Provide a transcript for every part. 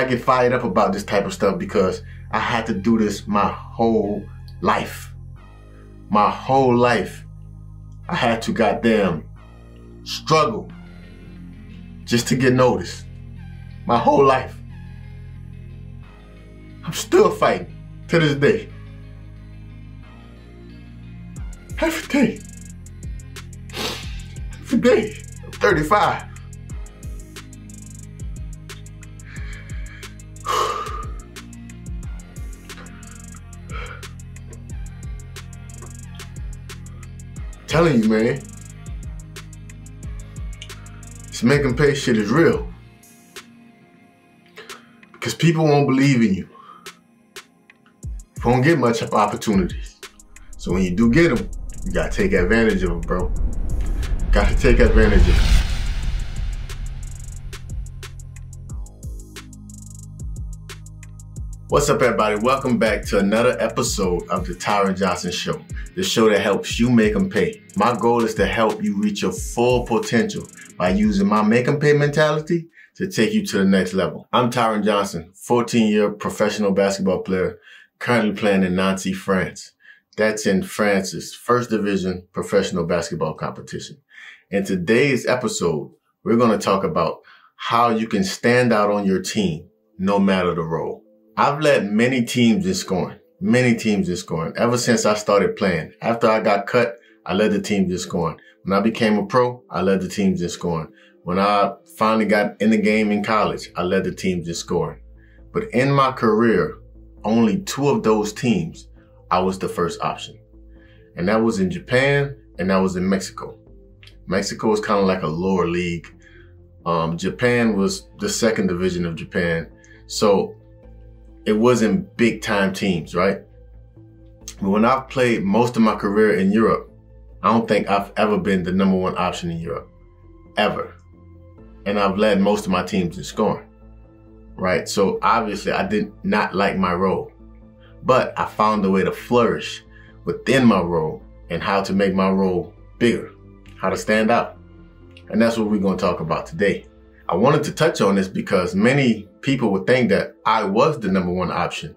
I get fired up about this type of stuff because I had to do this my whole life. My whole life, I had to goddamn struggle just to get noticed. My whole life. I'm still fighting to this day. Every day. Every day. I'm 35. Telling you, man, this make them pay shit is real. Because people won't believe in you. You won't get much of opportunities. So when you do get them, you gotta take advantage of them, bro. Gotta take advantage of them. What's up, everybody? Welcome back to another episode of the Tyren Johnson Show, the show that helps you make them pay. My goal is to help you reach your full potential by using my make them pay mentality to take you to the next level. I'm Tyren Johnson, 14-year professional basketball player, currently playing in Nancy, France. That's in France's first division professional basketball competition. In today's episode, we're going to talk about how you can stand out on your team, no matter the role. I've led many teams in scoring, ever since I started playing. After I got cut, I led the teams in scoring. When I became a pro, I led the teams in scoring. When I finally got in the game in college, I led the teams in scoring. But in my career, only 2 of those teams, I was the first option. And that was in Japan, and that was in Mexico. Mexico is kind of like a lower league. Japan was the second division of Japan. So it wasn't big time teams, right? But when I've played most of my career in Europe, I don't think I've ever been the #1 option in Europe, ever. And I've led most of my teams in scoring, right? So obviously I did not like my role, but I found a way to flourish within my role and how to make my role bigger, how to stand out. And that's what we're going to talk about today. I wanted to touch on this because many people would think that I was the #1 option.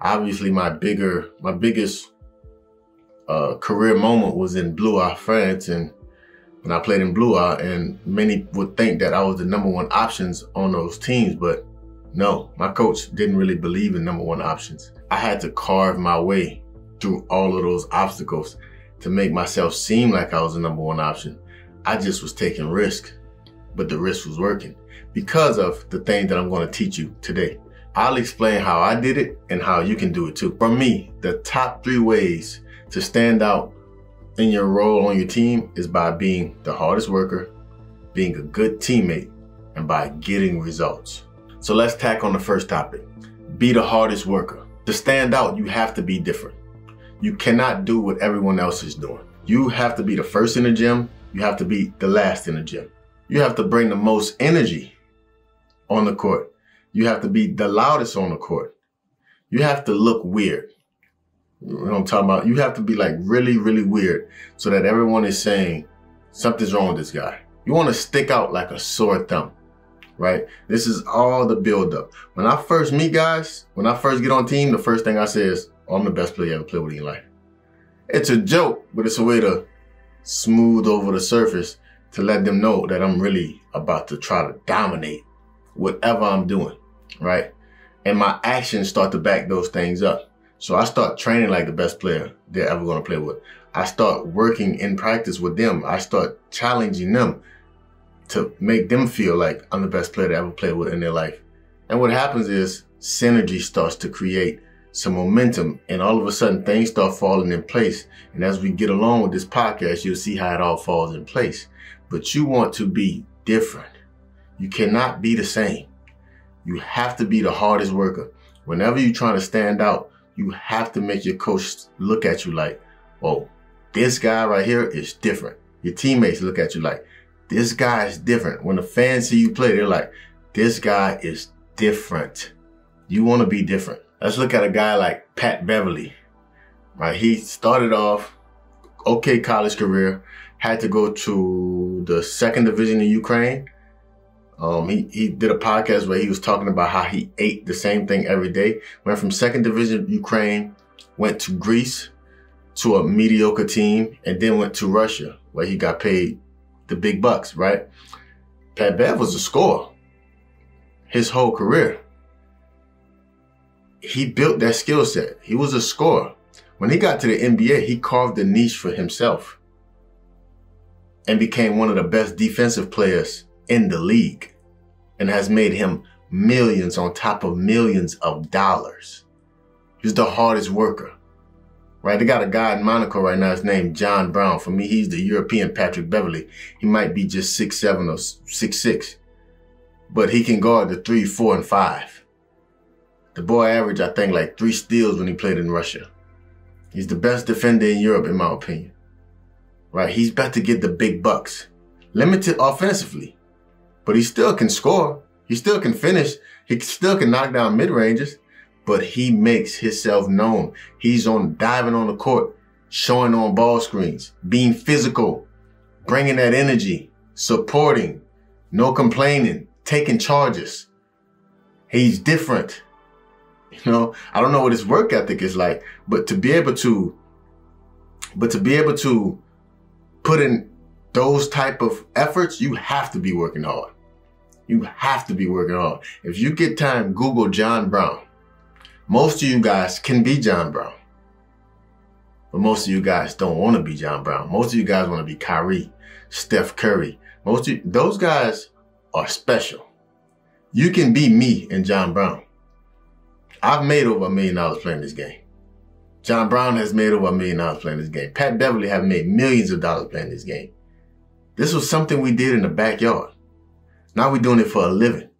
Obviously, my biggest career moment was in Blois, France, and when I played in Blois, and many would think that I was the #1 options on those teams, but no, my coach didn't really believe in #1 options. I had to carve my way through all of those obstacles to make myself seem like I was the #1 option. I just was taking risks. But the risk was working because of the thing that I'm going to teach you today. I'll explain how I did it and how you can do it too. For me, the top 3 ways to stand out in your role on your team is by being the hardest worker, being a good teammate, and by getting results. So let's tack on the first topic. Be the hardest worker. To stand out, you have to be different. You cannot do what everyone else is doing. You have to be the first in the gym. You have to be the last in the gym. You have to bring the most energy on the court. You have to be the loudest on the court. You have to look weird. You know what I'm talking about? You have to be like really, really weird so that everyone is saying something's wrong with this guy. You want to stick out like a sore thumb, right? This is all the buildup. When I first meet guys, when I first get on team, the first thing I say is, oh, I'm the best player you ever played with in your life. It's a joke, but it's a way to smooth over the surface to let them know that I'm really about to try to dominate whatever I'm doing, right? And my actions start to back those things up. So I start training like the best player they're ever going to play with. I start working in practice with them. I start challenging them to make them feel like I'm the best player they ever played with in their life. And what happens is synergy starts to create some momentum, and all of a sudden things start falling in place. And as we get along with this podcast, you'll see how it all falls in place. But you want to be different. You cannot be the same. You have to be the hardest worker. Whenever you're trying to stand out, you have to make your coach look at you like, whoa, this guy right here is different. Your teammates look at you like, this guy is different. When the fans see you play, they're like, this guy is different. You want to be different. Let's look at a guy like Pat Beverley, right? He started off okay college career. Had to go to the second division in Ukraine, He did a podcast where he was talking about how he ate the same thing every day. Went from second division Ukraine, went to Greece, to a mediocre team, and then went to Russia, where he got paid the big bucks, right? Pat Bev was a scorer his whole career. He built that skill set. He was a scorer. When he got to the NBA, he carved a niche for himself and became one of the best defensive players in the league, and has made him millions on top of millions of dollars. He's the hardest worker, right? They got a guy in Monaco right now, his name John Brown. For me, he's the European Patrick Beverley. He might be just 6'7" or 6'6", but he can guard the 3, 4, and 5. The boy averaged, I think, like 3 steals when he played in Russia. He's the best defender in Europe, in my opinion, right? He's about to get the big bucks. Limited offensively, but he still can score. He still can finish. He still can knock down mid-ranges, but he makes himself known. He's diving on the court, showing on ball screens, being physical, bringing that energy, supporting, no complaining, taking charges. He's different. You know, I don't know what his work ethic is like, but to be able to put in those type of efforts, you have to be working hard. You have to be working hard. If you get time, Google John Brown. Most of you guys can be John Brown, but most of you guys don't want to be John Brown. Most of you guys want to be Kyrie, Steph Curry. Most of you, those guys are special. You can be me and John Brown. I've made over $1 million playing this game. John Brown has made over $1 million playing this game. Pat Beverley have made millions of dollars playing this game. This was something we did in the backyard. Now we're doing it for a living.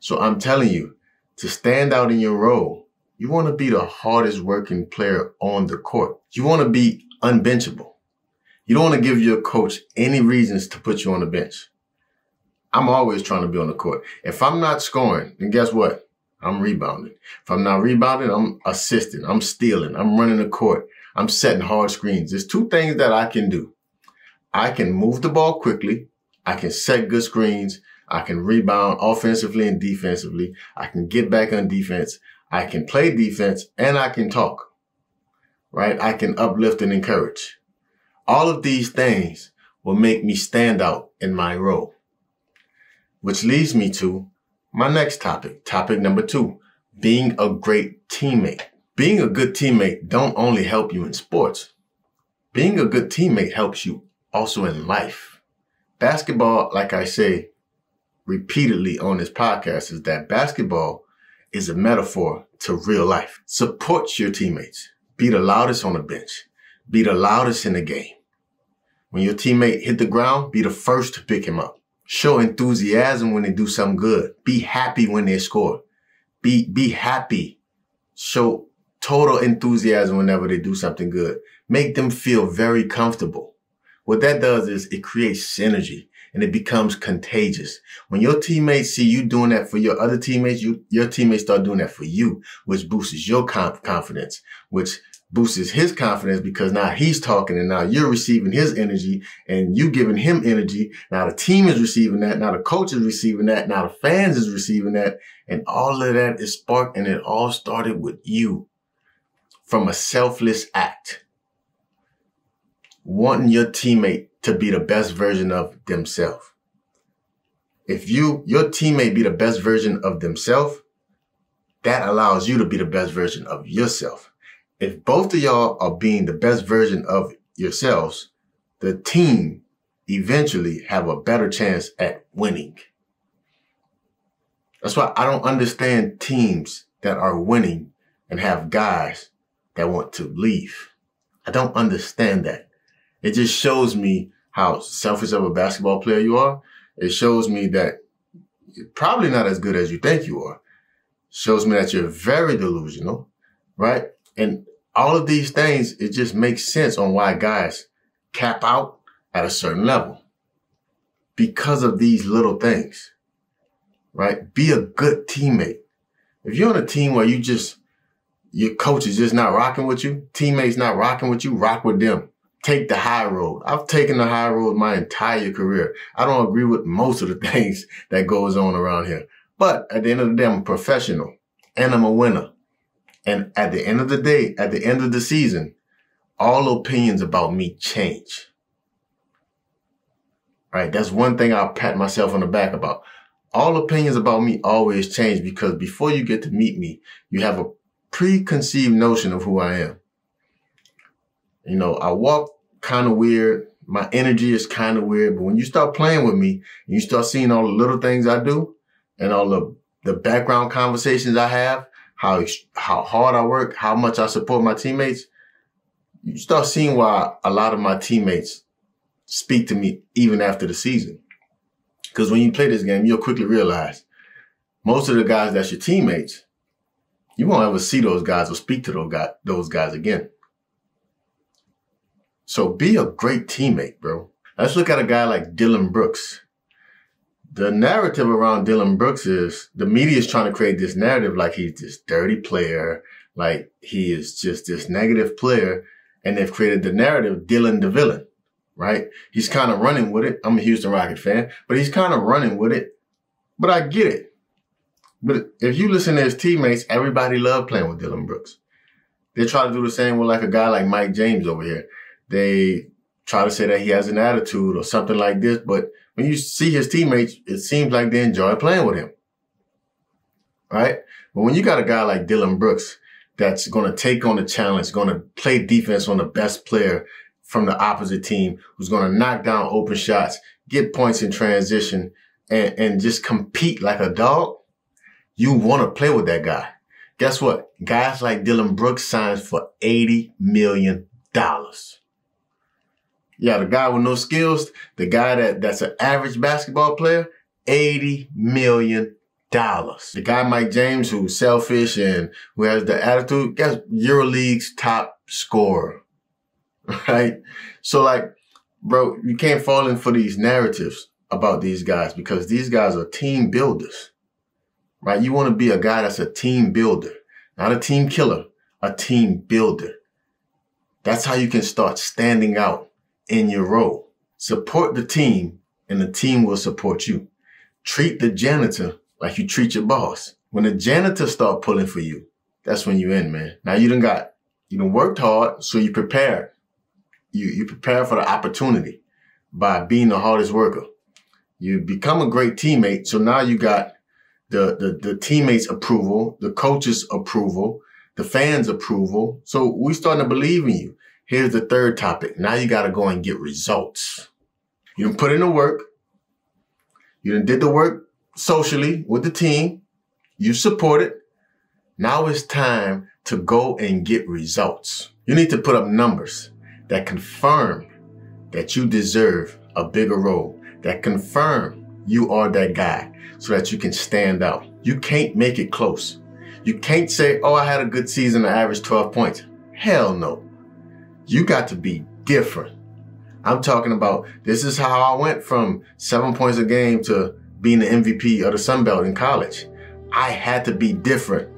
So I'm telling you, to stand out in your role, you want to be the hardest working player on the court. You want to be unbenchable. You don't want to give your coach any reasons to put you on the bench. I'm always trying to be on the court. If I'm not scoring, then guess what? I'm rebounding. If I'm not rebounding, I'm assisting. I'm stealing. I'm running the court. I'm setting hard screens. There's 2 things that I can do. I can move the ball quickly. I can set good screens. I can rebound offensively and defensively. I can get back on defense. I can play defense, and I can talk, right? I can uplift and encourage. All of these things will make me stand out in my role, which leads me to my next topic, topic number 2, being a great teammate. Being a good teammate don't only help you in sports. Being a good teammate helps you also in life. Basketball, like I say repeatedly on this podcast, is that basketball is a metaphor to real life. Support your teammates. Be the loudest on the bench. Be the loudest in the game. When your teammate hit the ground, be the first to pick him up. Show enthusiasm when they do something good. Be happy when they score. Be happy. Show total enthusiasm whenever they do something good. Make them feel very comfortable. What that does is it creates synergy, and it becomes contagious. When your teammates see you doing that for your other teammates, your teammates start doing that for you, which boosts your confidence, which boosts his confidence, because now he's talking and now you're receiving his energy and you giving him energy. Now the team is receiving that. Now the coach is receiving that. Now the fans is receiving that. And all of that is sparked, and it all started with you from a selfless act. Wanting your teammate to be the best version of themselves. If your teammate be the best version of themselves, that allows you to be the best version of yourself. If both of y'all are being the best version of yourselves, the team eventually have a better chance at winning. That's why I don't understand teams that are winning and have guys that want to leave. I don't understand that. It just shows me how selfish of a basketball player you are. It shows me that you're probably not as good as you think you are. It shows me that you're very delusional, right? And all of these things, it just makes sense on why guys cap out at a certain level because of these little things, right? Be a good teammate. If you're on a team where your coach is just not rocking with you, teammates not rocking with you, rock with them. take the high road. I've taken the high road my entire career. I don't agree with most of the things that goes on around here. But at the end of the day, I'm a professional and I'm a winner. And at the end of the day, at the end of the season, all opinions about me change. Right? That's one thing I'll pat myself on the back about. All opinions about me always change because before you get to meet me, you have a preconceived notion of who I am. You know, I walk kind of weird. My energy is kind of weird. But when you start playing with me and you start seeing all the little things I do and all the background conversations I have, how hard I work, how much I support my teammates, you start seeing why a lot of my teammates speak to me even after the season. Because when you play this game, you'll quickly realize most of the guys that's your teammates, you won't ever see those guys or speak to those guys again. So be a great teammate, bro. Let's look at a guy like Dillon Brooks. The narrative around Dillon Brooks is the media is trying to create this narrative like he's this dirty player, like he is just this negative player, and they've created the narrative Dillon the villain, right? He's kind of running with it. I'm a Houston Rockets fan, but he's kind of running with it. But I get it. But if you listen to his teammates, everybody loved playing with Dillon Brooks. They try to do the same with like a guy like Mike James over here. They try to say that he has an attitude or something like this, but when you see his teammates, it seems like they enjoy playing with him, right? But when you got a guy like Dillon Brooks that's going to take on the challenge, going to play defense on the best player from the opposite team, who's going to knock down open shots, get points in transition, and just compete like a dog, you want to play with that guy. Guess what? Guys like Dillon Brooks signs for $80 million. Yeah, the guy with no skills, the guy that's an average basketball player, $80 million. The guy Mike James, who's selfish and who has the attitude, that's EuroLeague's top scorer, right? So like, bro, you can't fall in for these narratives about these guys because these guys are team builders, right? You want to be a guy that's a team builder, not a team killer, a team builder. That's how you can start standing out in your role. Support the team and the team will support you. Treat the janitor like you treat your boss. When the janitor start pulling for you, that's when you in, man. Now you done worked hard, so you prepared. You prepare for the opportunity by being the hardest worker. You become a great teammate, so now you got the teammates' approval, the coach's approval, the fans' approval. So we starting to believe in you. Here's the third topic. Now you got to go and get results. You done put in the work. You done did the work socially with the team. You support it. Now it's time to go and get results. You need to put up numbers that confirm that you deserve a bigger role, that confirm you are that guy so that you can stand out. You can't make it close. You can't say, oh, I had a good season, I averaged 12 points. Hell no. You got to be different. I'm talking about this is how I went from 7 points a game to being the MVP of the Sun Belt in college. I had to be different.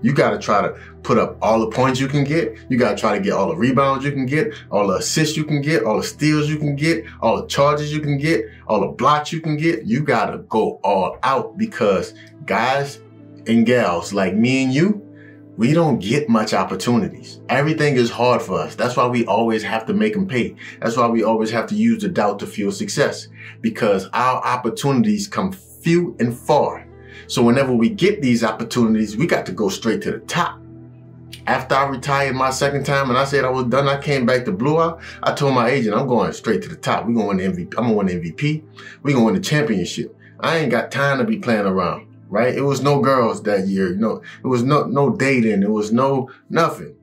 You got to try to put up all the points you can get. You got to try to get all the rebounds you can get, all the assists you can get, all the steals you can get, all the charges you can get, all the blocks you can get. You got to go all out because guys and gals like me and you, we don't get much opportunities. Everything is hard for us. That's why we always have to make them pay. That's why we always have to use the doubt to fuel success because our opportunities come few and far. So whenever we get these opportunities, we got to go straight to the top. After I retired my second time and I said I was done, I came back to Blois. I told my agent, I'm going straight to the top. We're going to win the MVP. I'm going to win the MVP. We're going to win the championship. I ain't got time to be playing around. Right? It was no girls that year. No, it was no dating. It was no nothing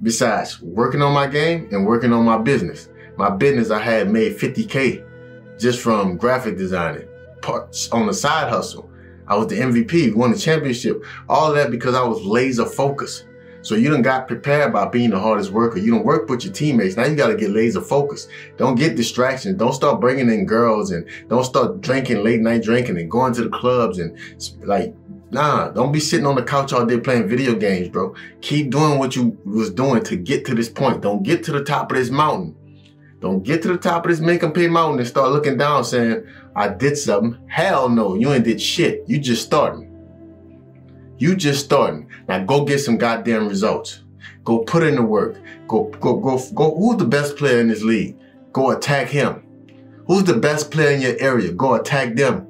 besides working on my game and working on my business. My business, I had made $50K just from graphic designing parts on the side hustle. I was the MVP, won the championship, all of that because I was laser focused. So you done got prepared by being the hardest worker. You done work with your teammates. Now you got to get laser focused. Don't get distractions. Don't start bringing in girls and don't start drinking, late night drinking and going to the clubs and like Nah, don't be sitting on the couch all day playing video games, bro. Keep doing what you was doing to get to this point. Don't get to the top of this mountain. Don't get to the top of this make 'em pay mountain and start looking down saying, I did something. Hell no, you ain't did shit. You just starting. You just starting. Now go get some goddamn results. Go put in the work. Go. Who's the best player in this league? Go attack him. Who's the best player in your area? Go attack them.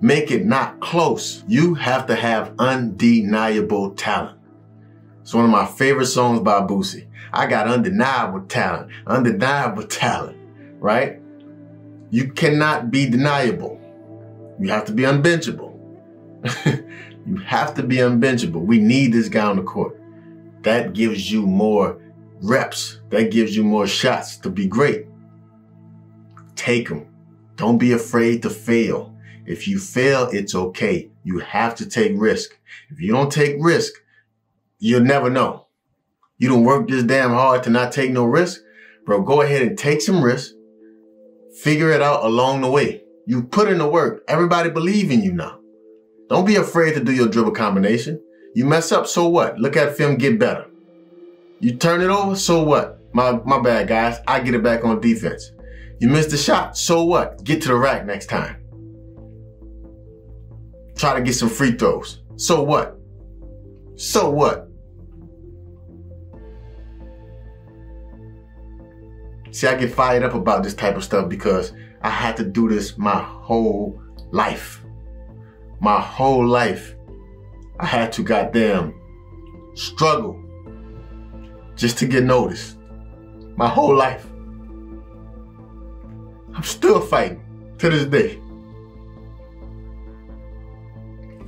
Make it not close. You have to have undeniable talent. It's one of my favorite songs by Boosie. I got undeniable talent, right? You cannot be deniable. You have to be unbenchable. You have to be unbenchable. We need this guy on the court. That gives you more reps. That gives you more shots to be great. Take them. Don't be afraid to fail. If you fail, it's okay. You have to take risk. If you don't take risk, you'll never know. You don't work this damn hard to not take no risk. Bro, go ahead and take some risks. Figure it out along the way. You put in the work. Everybody believe in you now. Don't be afraid to do your dribble combination. You mess up, so what? Look at film, get better. You turn it over, so what? My bad, guys. I get it back on defense. You missed the shot, so what? Get to the rack next time. Try to get some free throws. So what? So what? See, I get fired up about this type of stuff because I had to do this my whole life. My whole life, I had to goddamn struggle just to get noticed. My whole life. I'm still fighting to this day.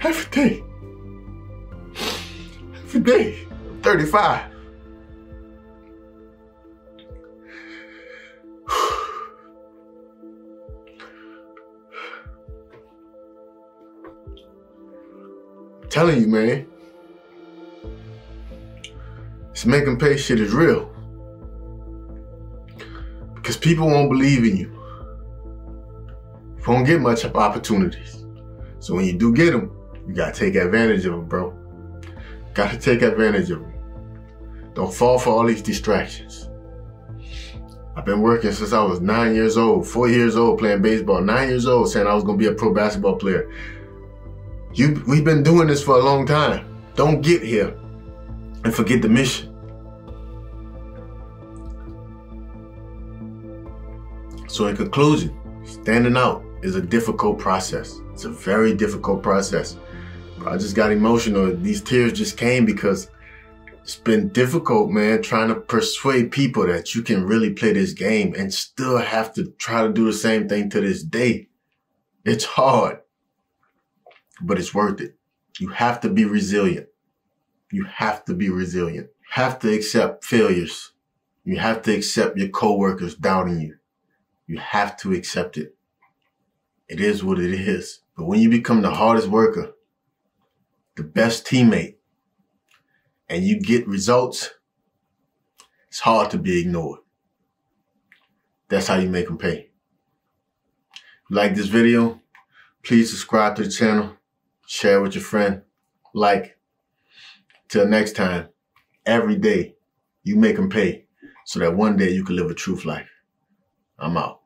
Every day. Every day. I'm 35. Telling you, man, this make 'em pay shit is real. Because people won't believe in you. You won't get much of opportunities. So when you do get them, you gotta take advantage of them, bro. Gotta take advantage of them. Don't fall for all these distractions. I've been working since I was 9 years old, 4 years old playing baseball, 9 years old saying I was gonna be a pro basketball player. We've been doing this for a long time. Don't get here and forget the mission. So in conclusion, standing out is a difficult process. It's a very difficult process. I just got emotional. These tears just came because it's been difficult, man, trying to persuade people that you can really play this game and still have to try to do the same thing to this day. It's hard. But it's worth it. You have to be resilient. You have to be resilient. You have to accept failures. You have to accept your coworkers doubting you. You have to accept it. It is what it is. But when you become the hardest worker, the best teammate, and you get results, it's hard to be ignored. That's how you make them pay. Like this video? Please subscribe to the channel. Share with your friend. Like. Till next time, every day you make them pay so that one day you can live a truth life. I'm out.